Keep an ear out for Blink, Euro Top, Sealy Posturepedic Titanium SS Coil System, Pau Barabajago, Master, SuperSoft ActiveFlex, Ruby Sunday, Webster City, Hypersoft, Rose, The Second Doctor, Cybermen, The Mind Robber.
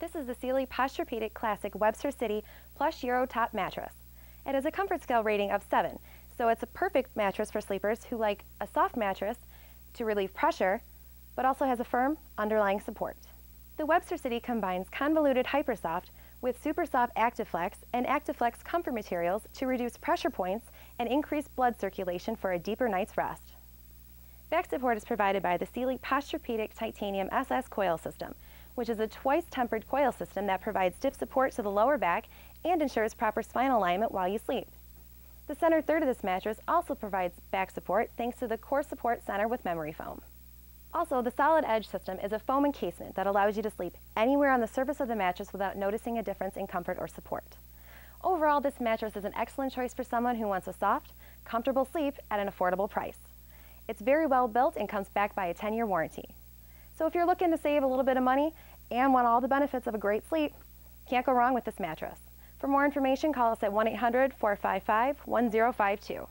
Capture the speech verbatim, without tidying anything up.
This is the Sealy Posturepedic Classic Webster City Plush Euro Top Mattress. It has a comfort scale rating of seven, so it's a perfect mattress for sleepers who like a soft mattress to relieve pressure, but also has a firm underlying support. The Webster City combines convoluted Hypersoft with SuperSoft ActiveFlex and ActiveFlex comfort materials to reduce pressure points and increase blood circulation for a deeper night's rest. Back support is provided by the Sealy Posturepedic Titanium S S Coil System, which is a twice-tempered coil system that provides dip support to the lower back and ensures proper spinal alignment while you sleep. The center third of this mattress also provides back support thanks to the core support center with memory foam. Also, the solid edge system is a foam encasement that allows you to sleep anywhere on the surface of the mattress without noticing a difference in comfort or support. Overall, this mattress is an excellent choice for someone who wants a soft, comfortable sleep at an affordable price. It's very well built and comes backed by a ten-year warranty. So if you're looking to save a little bit of money and want all the benefits of a great sleep, can't go wrong with this mattress. For more information, call us at one eight hundred, four five five, one zero five two.